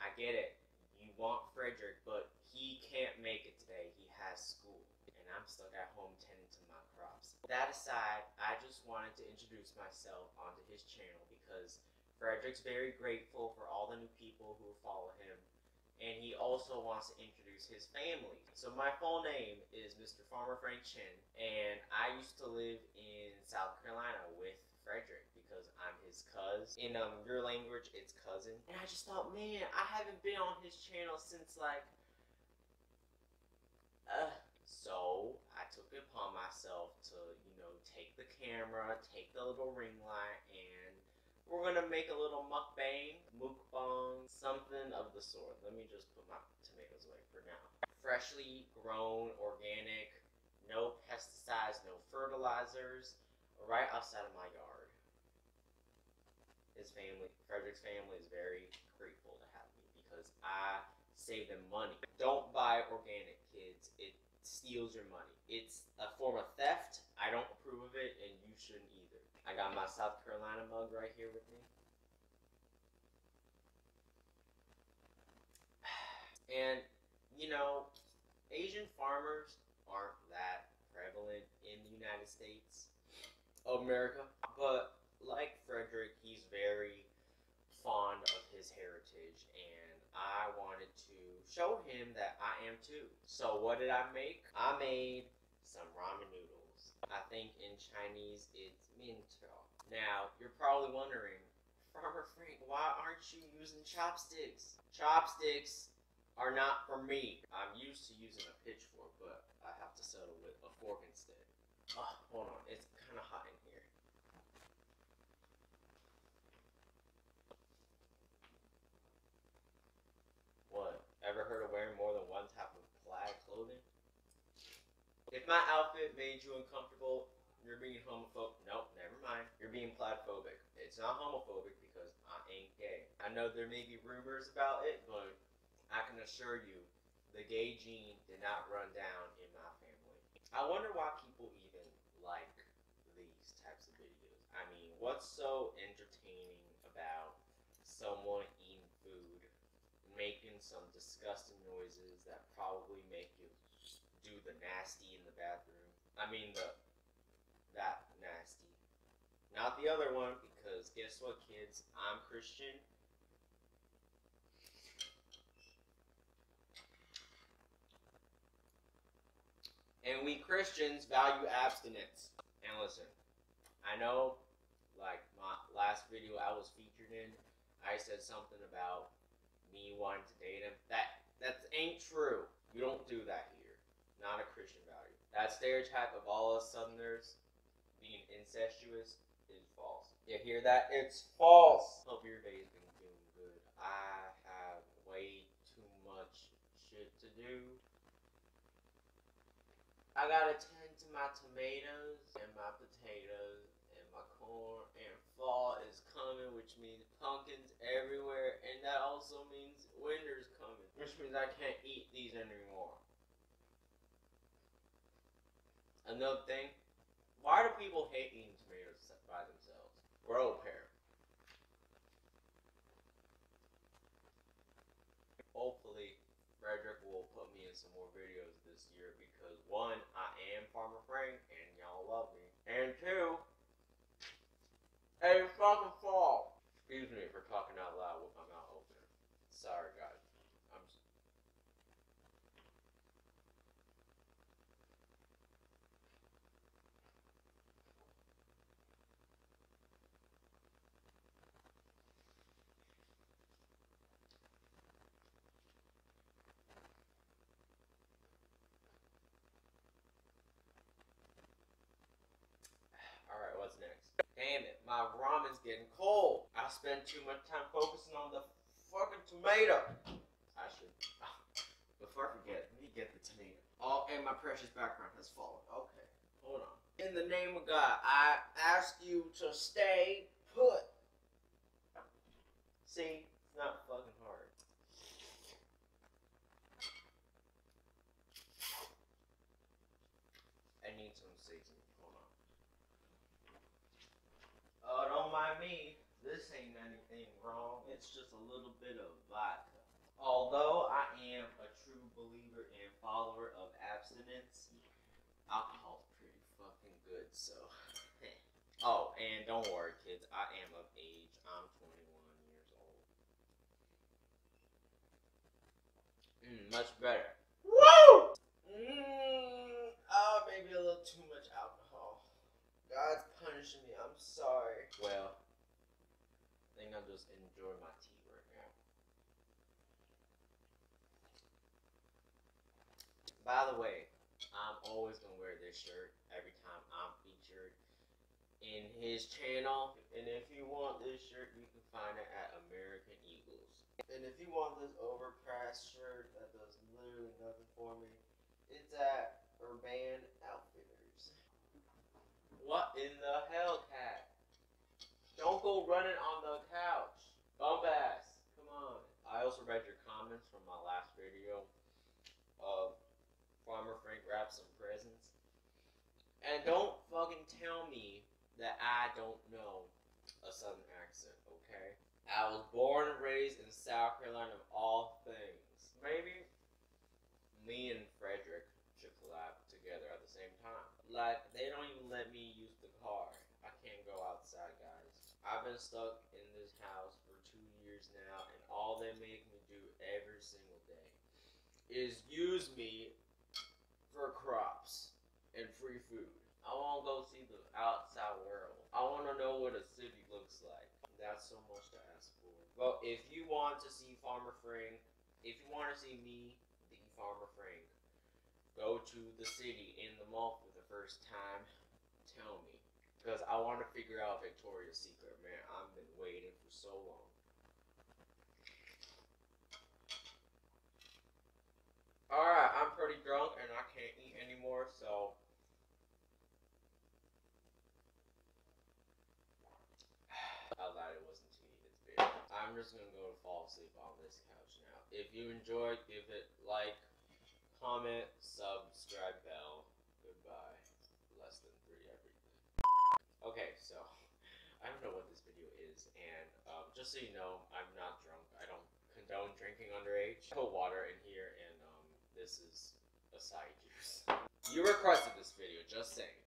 I get it. You want Frederic, but he can't make it today. He has school, and I'm stuck at home tending to my crops. That aside, I just wanted to introduce myself onto his channel because Frederick's very grateful for all the new people who follow him, and he also wants to introduce his family. So my full name is Mr. Farmer Frank Chen, and I used to live in South Carolina with Frederic because I'm his cuz. In your language, it's cousin. And I just thought, man, I haven't been on his channel since like, So I took it upon myself to, you know, take the camera, take the little ring light, and we're gonna make a little mukbang, something of the sort. Let me just put my tomatoes away for now. Freshly grown, organic, no pesticides, no fertilizers, right outside of my yard. His family, Frederick's family, is very grateful to have me because I save them money. Don't buy organic, kids. It steals your money. It's a form of theft. I don't approve of it, and you shouldn't either. I got my South Carolina mug right here with me. And, you know, Asian farmers aren't that prevalent in the United States of America. But like Frederic, he's very fond of his heritage, and I wanted to show him that I am too. So what did I make? I made some ramen noodles. I think in Chinese it's minto. Now, you're probably wondering, Farmer Frank, why aren't you using chopsticks? Chopsticks are not for me. I'm used to using a pitchfork, but I have to settle with a fork instead. Oh, hold on, it's kind of hot in here. What? Ever heard of wearing more than one type of plaid clothing? If my outfit made you uncomfortable, you're being homophobic. Nope, never mind. You're being plaidphobic. It's not homophobic because I ain't gay. I know there may be rumors about it, but I can assure you the gay gene did not run down in my family. I wonder why people even like these types of videos. I mean, what's so entertaining about someone eating food, making some disgusting noises that probably make you do the nasty in the bathroom? I mean that nasty. Not the other one, because guess what, kids? I'm Christian. And we Christians value abstinence. And listen, I know, like my last video I was featured in, I said something about me wanting to date him. That ain't true. You don't do that here. Not a Christian value. That stereotype of all us Southerners being incestuous is false. You hear that? It's false. Hope your day's been doing good. I have way too much shit to do. I gotta tend to my tomatoes and my potatoes and my corn, and fall is coming, which means pumpkins everywhere, and that also means winter's coming, which means I can't eat these anymore. Another thing, why do people hate eating tomatoes by themselves? Grow a pair. Hopefully, Frederic will put me in some more videos this year because, one, I am Farmer Frank and y'all love me. And two, hey, fucking fall. Excuse me for talking out loud with my mouth open. Sorry, guys. Next. Damn it, my ramen's getting cold. I spend too much time focusing on the fucking tomato. I should. Before I forget, let me get the tomato. Oh, and my precious background has fallen. Okay, hold on. In the name of God, I ask you to stay put. See, it's not fucking hard. I need some seasoning. Hold on. Oh, don't mind me. This ain't anything wrong. It's just a little bit of vodka. Although I am a true believer and follower of abstinence, alcohol's pretty fucking good, so. Oh, and don't worry, kids. I am of age. I'm 21 years old. Much better. Woo! Oh, maybe a little too much alcohol. God's punishing me. I'm sorry. Well, I think I'll just enjoy my tea right now. By the way, I'm always gonna wear this shirt every time I'm featured in his channel. And if you want this shirt, you can find it at American Eagles. And if you want this overpriced shirt that does literally nothing for me, it's at Urban Outfitters. What in the hell, cat? Don't go running on the couch. Bump ass. Come on. I also read your comments from my last video of Farmer Frank wraps some presents. And don't fucking tell me that I don't know a southern accent, okay? I was born and raised in South Carolina of all things. Maybe me and Frederic should collab together at the same time. Like, they don't even let me use the car. I can't go outside, guys. I've been stuck in this house for 2 years now, and all they make me do every single day is use me for crops and free food. I want to go see the outside world. I want to know what a city looks like. That's so much to ask for. Well, if you want to see Farmer Frank, if you want to see me, the Farmer Frank, go to the city in the mall for the first time. Tell me. Because I want to figure out Victoria's Secret, man. I've been waiting for so long. Alright, I'm pretty drunk and I can't eat anymore, so I thought it wasn't tea, it's beer. I'm just gonna go to fall asleep on this couch now. If you enjoyed, give it like, comment, subscribe, bell. Goodbye. Less than 3 everything. Okay, so I don't know what this video is, and just so you know, I'm not drunk. I don't condone drinking underage. I put water in here and this is acai juice. You requested this video, just saying.